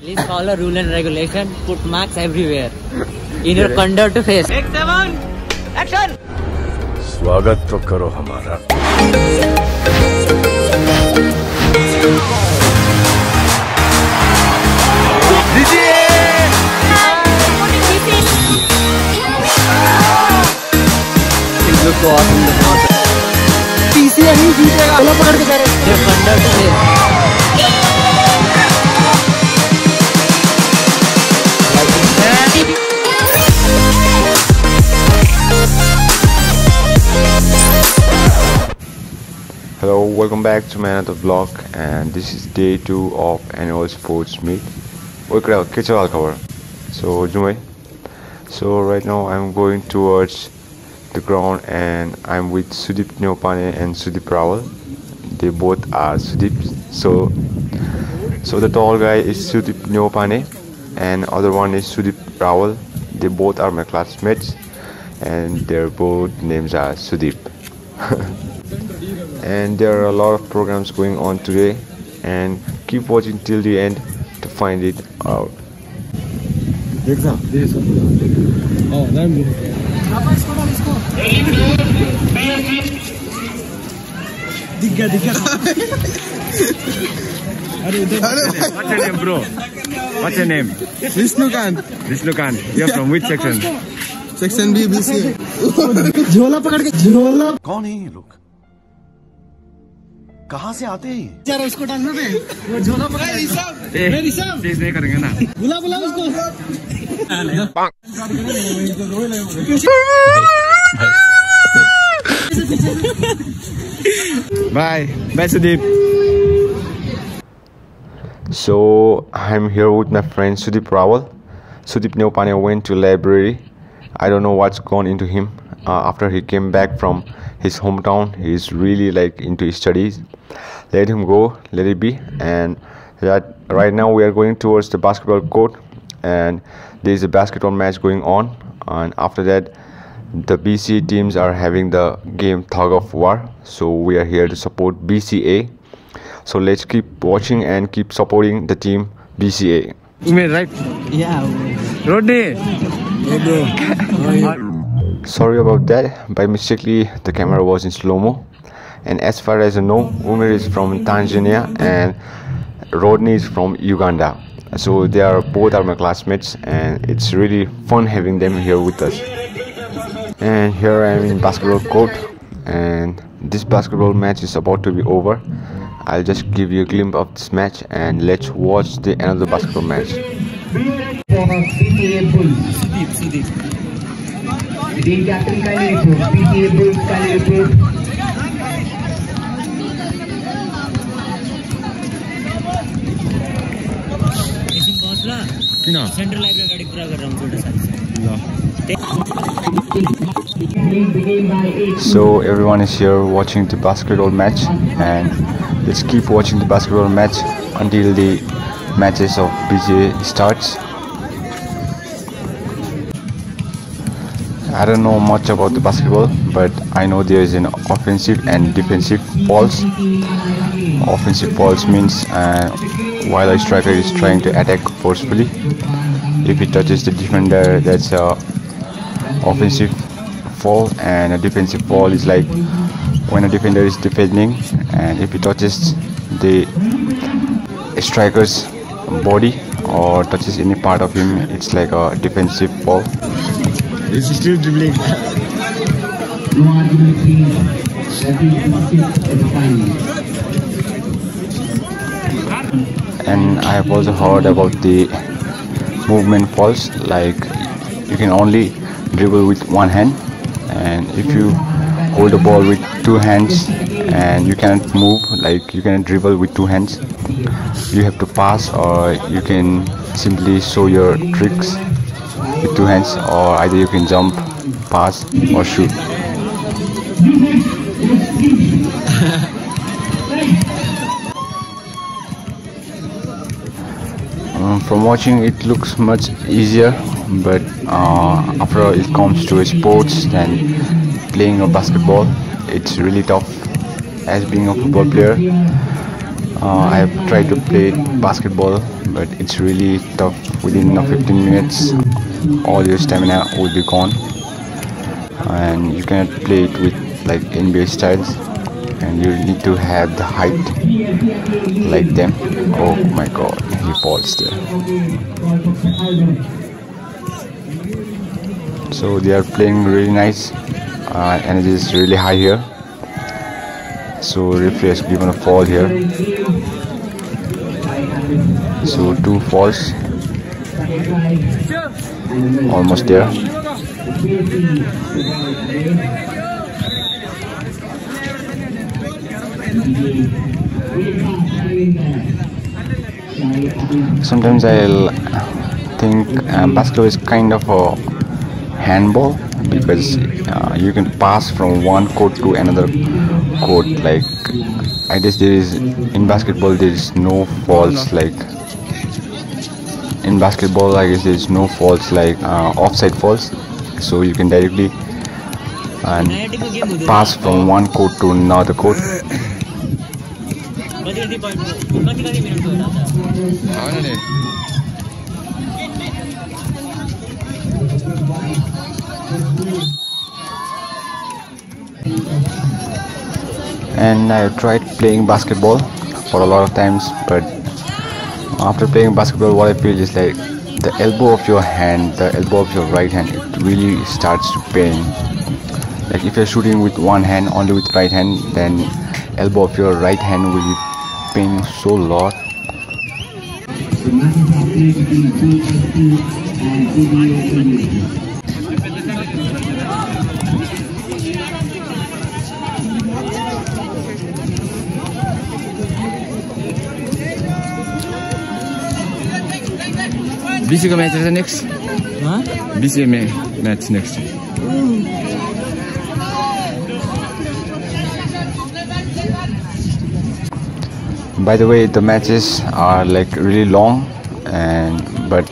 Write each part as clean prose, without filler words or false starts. Please follow rule and regulation. Put marks everywhere. In your conduct to face. Take 7. Action. स्वागत तो करो हमारा. Things look so awesome. पीछे नहीं जीतेगा. अल्लाह पकड़ के करे. In your conduct to face. Hello, welcome back to my another vlog, and this is day 2 of annual sports meet. So right now I'm going towards the ground and I'm with Sudip Neopane and Sudip Rawal. They both are Sudips. So the tall guy is Sudip Neopane and other one is Sudip Rawal. They both are my classmates and their both names are Sudip. And there are a lot of programs going on today, and keep watching till the end to find it out. What's your name, bro? What's your name? Vishnukant. Vishnukant. You're from which section? Section B, BC. Who is this look? कहाँ से आते हैं? जरा उसको डालना पे। वो झोला पकड़ ले। मेरी सब। तेज नहीं करेंगे ना। बुला बुला उसको। Bye. Bye, Sudip. So I'm here with my friend Sudip Rawal. Sudip Neopane went to library. I don't know what's gone into him. After he came back from his hometown, he is really like into his studies. Let him go, let it be. And that right now we are going towards the basketball court, and there is a basketball match going on. And after that, the BC teams are having the game tug of war. So we are here to support BCA. So let's keep watching and keep supporting the team BCA. Umer, right? Yeah. Rodney. Rodney. Sorry about that, by mistakenly the camera was in slow-mo. And as far as I know, Umer is from Tanzania and Rodney is from Uganda. So they are both are my classmates, and it's really fun having them here with us. And here I am in basketball court, and this basketball match is about to be over. I'll just give you a glimpse of this match and let's watch the end of the basketball match. The captain kindly report, PTA board kindly report. Central library program. So everyone is here watching the basketball match, and let's keep watching the basketball match until the matches of BCA starts. I don't know much about the basketball, but I know there is an offensive and defensive fouls. Offensive fouls means while a striker is trying to attack forcefully, if he touches the defender, that's an offensive foul. And a defensive foul is like when a defender is defending, and if he touches the striker's body or touches any part of him, it's like a defensive foul. This is still dribbling. And I have also heard about the movement fouls, like you can only dribble with one hand, and if you hold the ball with two hands and you cannot move, like you cannot dribble with two hands, you have to pass, or you can simply show your tricks with two hands, or either you can jump, pass, or shoot. From watching it looks much easier, but after it comes to sports and playing a basketball, it's really tough. As being a football player, I have tried to play basketball, but it's really tough. Within 15 minutes, all your stamina will be gone, and you cannot play it with like NBA styles, and you need to have the height like them. Oh my god, he falls there. So they are playing really nice. Energy is really high here, so referee is given a fall here. So 2 falls, almost there. Sometimes I'll think basketball is kind of a handball, because you can pass from one court to another court. Like, I guess there is, in basketball there is no faults. Like in basketball, I guess there is no faults, like offside faults. So you can directly pass from one court to another court. And I tried playing basketball for a lot of times, but after playing basketball, what I feel is like the elbow of your hand, the elbow of your right hand, it really starts to pain. Like if you're shooting with one hand, only with right hand, then elbow of your right hand will be paining so lot. BCA match is next. Huh? BCA match next. By the way, the matches are like really long, but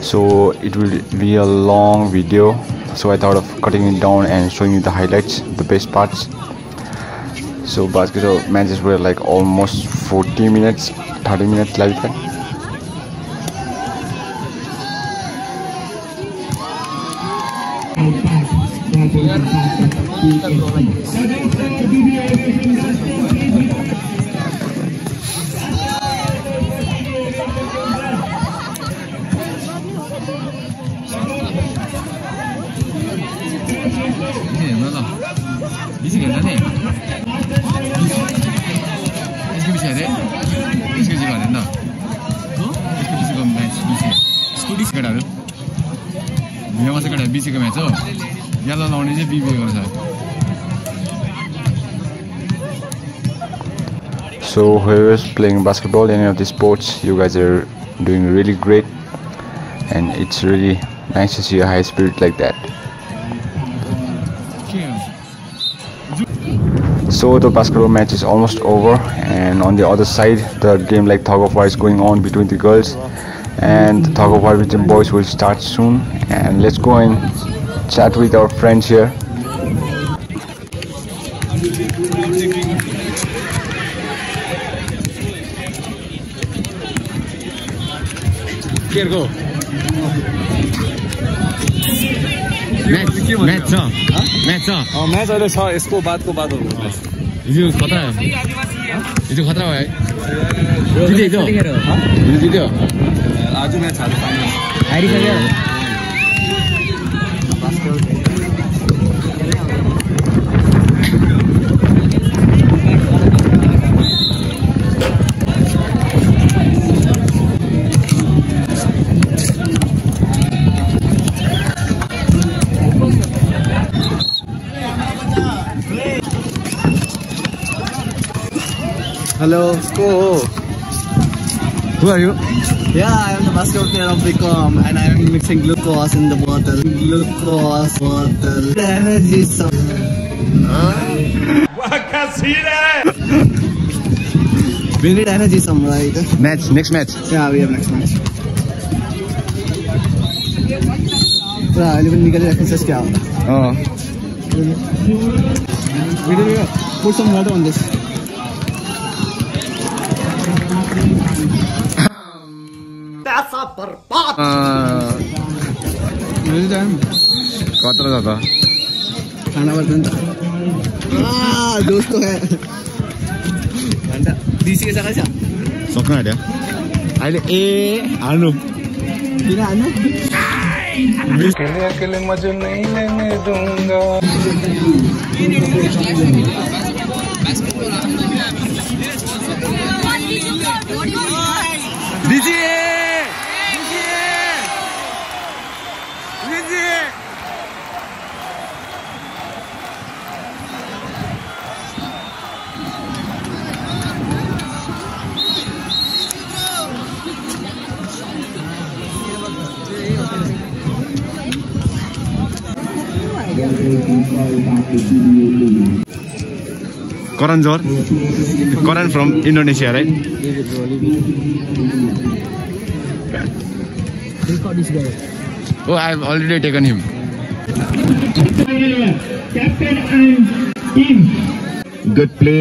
so it will be a long video. So I thought of cutting it down and showing you the highlights, the best parts. So basketball matches were like almost 40 minutes, 30 minutes like that. So whoever's playing basketball, any of the sports, you guys are doing really great, and it's really nice to see a high spirit like that. So the basketball match is almost over, and on the other side the game like tug of war is going on between the girls, and the tug of war between boys will start soon. And let's go and chat with our friends here. Here go. Hello, Sko. Who are you? Yeah, I am the basketball player of BCom, and I am mixing glucose in the bottle. Glucose bottle. The energy is so. We need energy some, right? Match, next match. Yeah, we have next match. Yeah, even we access क्या होता? Oh. Video, put some water on this. पैसा बर्बाद। खाना बर्तन दोस्तों है सोखना है अकेले मजे नहीं लेने दूंगा। Koran Zor, Koran from Indonesia, right? Oh, I've already taken him. Captain and team. Good play.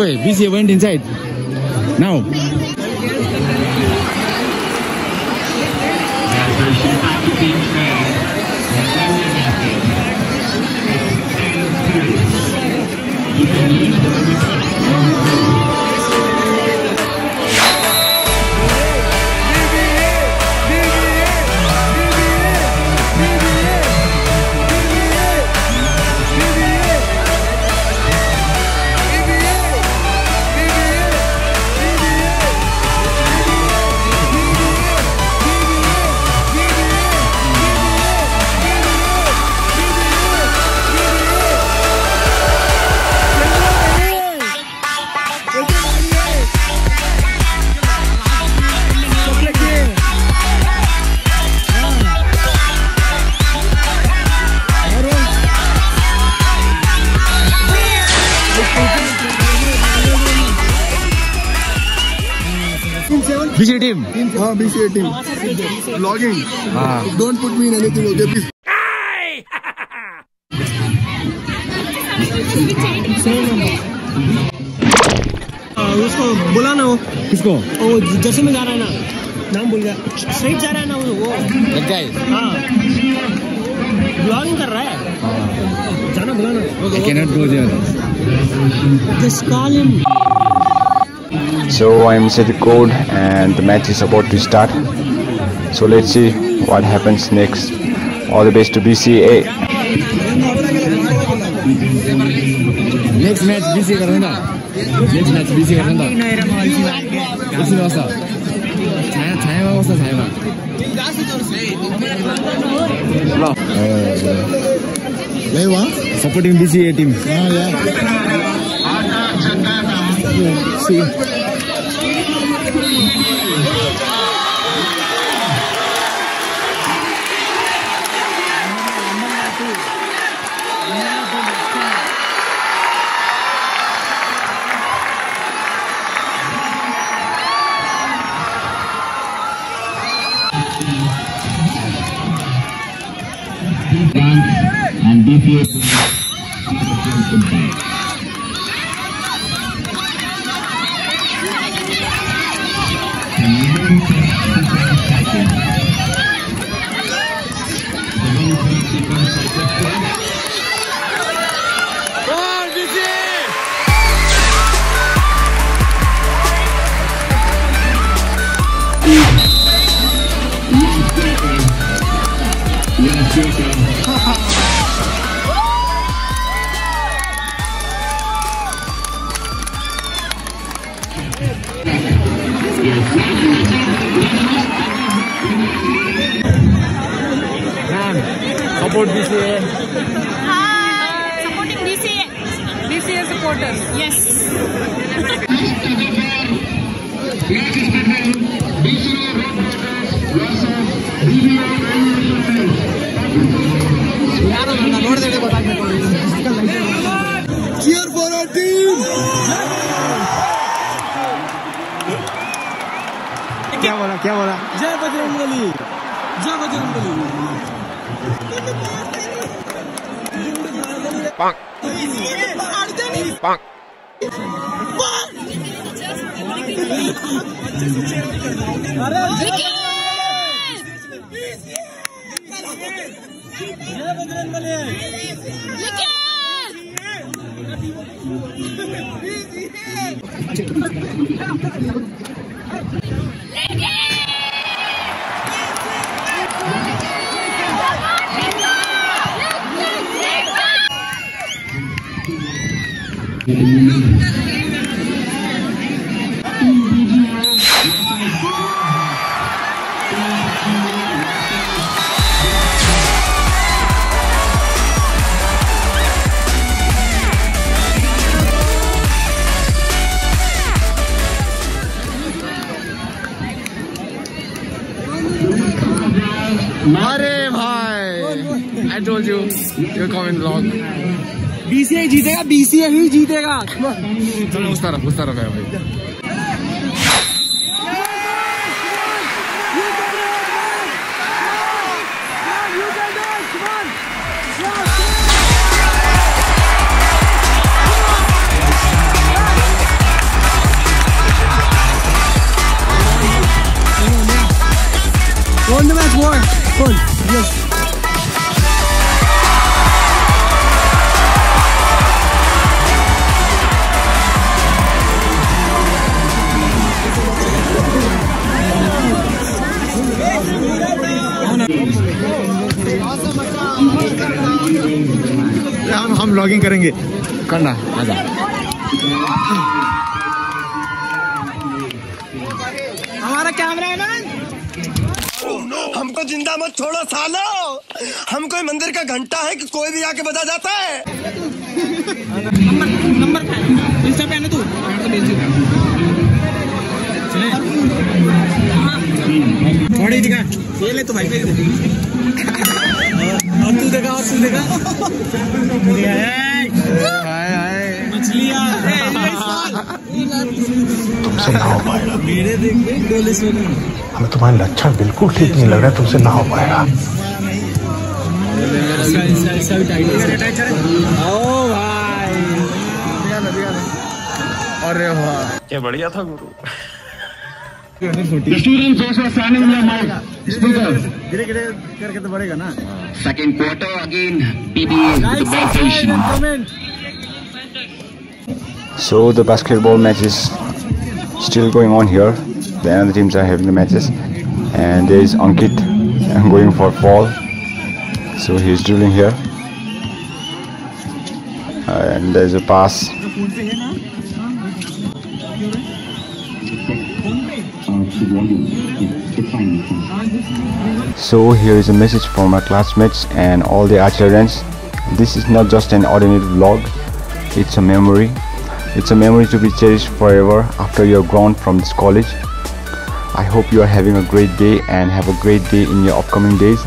Wait, BC went inside. Now. BCA team. हाँ BCA team. Vlogging. हाँ. Don't put me in anything, okay please. उसको बुलाना हो. किसको? ओ जैसे में जा रहा है ना. नाम भूल गया, स्ट्रीट जा रहा है ना वो ब्लॉगिंग कर रहा है, जाना बुलाना। I cannot go there. Just call him. So I am set the code and the match is about to start. So let's see what happens next. All the best to BCA. Next match BCA करना। Next match BCA करना। किसी वास्ता। छाया छाया वास्ता छाया वास्ता। नहीं वाह। Supporting BCA team. हाँ यार। See. And BCA support BCA. Hi, supporting BCA. BCA supporters. Yes. Cheer for our team. क्या बोला? जय बजरंगबली, जय बजरंगबली। पांक पांक पांक Arey bhai, I told you, you're coming vlog. BCA जीतेगा, BCA ही जीतेगा। चलो उस तरफ है भाई। Won the match, won, won, yes. हम लॉगिंग करेंगे करना आजा हमारा कैमरामैन हमको जिंदा मत छोड़ो सालो, हम कोई मंदिर का घंटा है कि कोई भी आके बजा जाता है। नंबर इंस्टा पे आना तू थोड़ी दिखा ये ले तो भाई और तू देखा और तू देखा मछलियाँ तुमसे ना हो पाएगा। मेरे देख के डोले सोने हमें तुम्हारे लक्षण बिल्कुल ठीक नहीं लग रहा, तुमसे ना हो पाएगा। अरे वाह ये बढ़िया था गुरु। The students also standing in the mic. Speaker. Second quarter again. PBA with the ball position. So the basketball match is still going on here. The other teams are having the matches, and there is Ankit going for fall. So he is dribbling here, and there is a pass. So here is a message from my classmates and all the Archerians. This is not just an ordinary vlog, it's a memory. It's a memory to be cherished forever after you are gone from this college. I hope you are having a great day and have a great day in your upcoming days.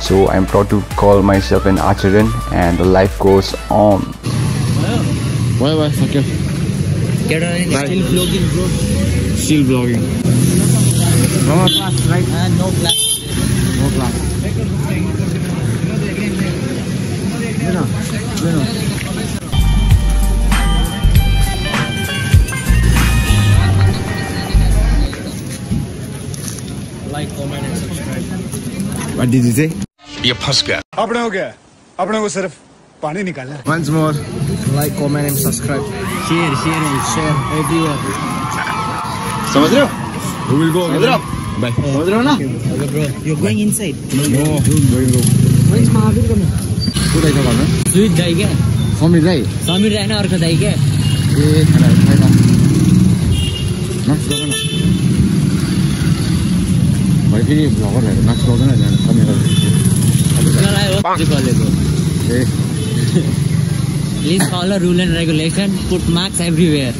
So I'm proud to call myself an Archerian, and the life goes on. Why, okay. Still vlogging, bro. Still vlogging. No class, right? No class. No class. No. Like, comment and subscribe. What did you say? Ye phas gaya. Apna ho gaya. Apna ko sirf pani nikalna. Once more. Like, comment and subscribe. Share and share everywhere. Samajh rahe ho? We will go. Samajh rahe ho? Bye. Samajh rahe ho na? Okay, bro. You're going inside. No. Going. Where is Mahavir coming? Who dai ka bana? Sweet dai kya? Samir dai. Samir dai na aur ka dai kya? Ye khana dai na. Next go na. Hey, vlogger, next vlogger, come here. Please follow rule and regulation. Put marks everywhere.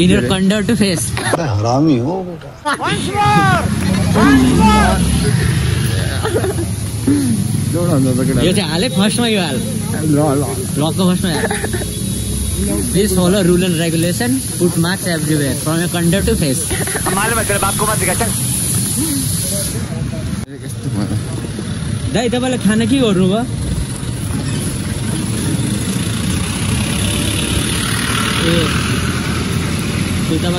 In your conduct to face. Harami ho, beta. Once more. Yo, Alec, first one you all. Vlogger, first one. Please follow rule and regulation. Put marks everywhere. From your conduct to face. मालूम है तेरे बाप को मत दिखा चल. दाई तबला खाना की और रुवा तो तबला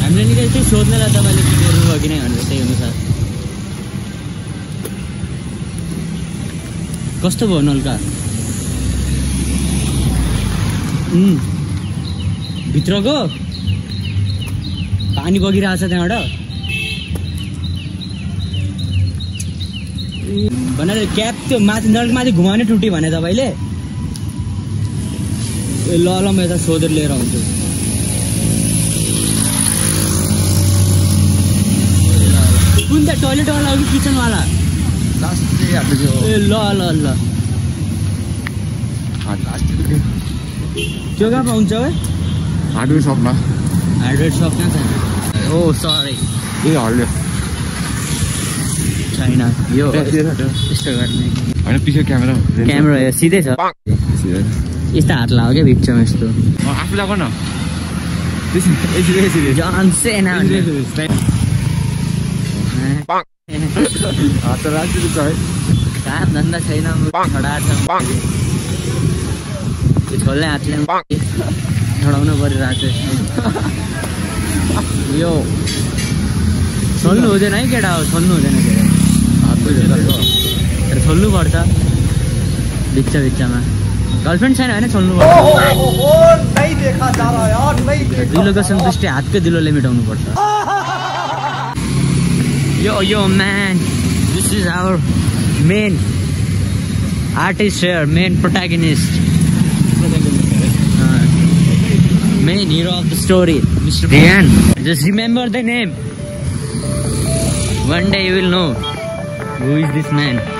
हमने निकल के शोध ना लाता वाले की और रुवा की नहीं आने सही होने साथ कस्टम बोनल का भित्रों को पानी बगी रहा साथ है वाड़ा बना ले कैप तो मात नल मात घुमाने टूटी बने था भाई ले लॉलो में तो शोधर ले रहा हूँ तो उनका टॉयलेट वाला होगी किचन वाला लास्ट डे आते हो लॉलो लॉ हाँ लास्ट डे क्यों क्या पहुँचा हुए हार्डवेयर शॉप ना सर ओह सॉरी ये ऑर्डर China. Yo, पीछे कैमरा है सीधे सर इस तरह हाथ लाओगे पिक्चर में इसको और आप लगाओ ना इस जॉन सेना धंधा छैन खडा छ छोड्ने हातले छोडाउन परिरहेछ यो छोड्नु हुँदैन है केटा हो छोड्नु हुँदैन केटा छोल्नु पर्छ बिच्चामा गर्लफ्रेन्ड छैन हैन छोल्नु पर्छ ओ सही देखा जा रहा यार भाई दिलोको सन्तुष्टि हातको दिलोले मेटाउनु पर्छ यो man this is our main artist here main protagonist main hero of the story Mr. Dian just remember the name one day you will know who is this man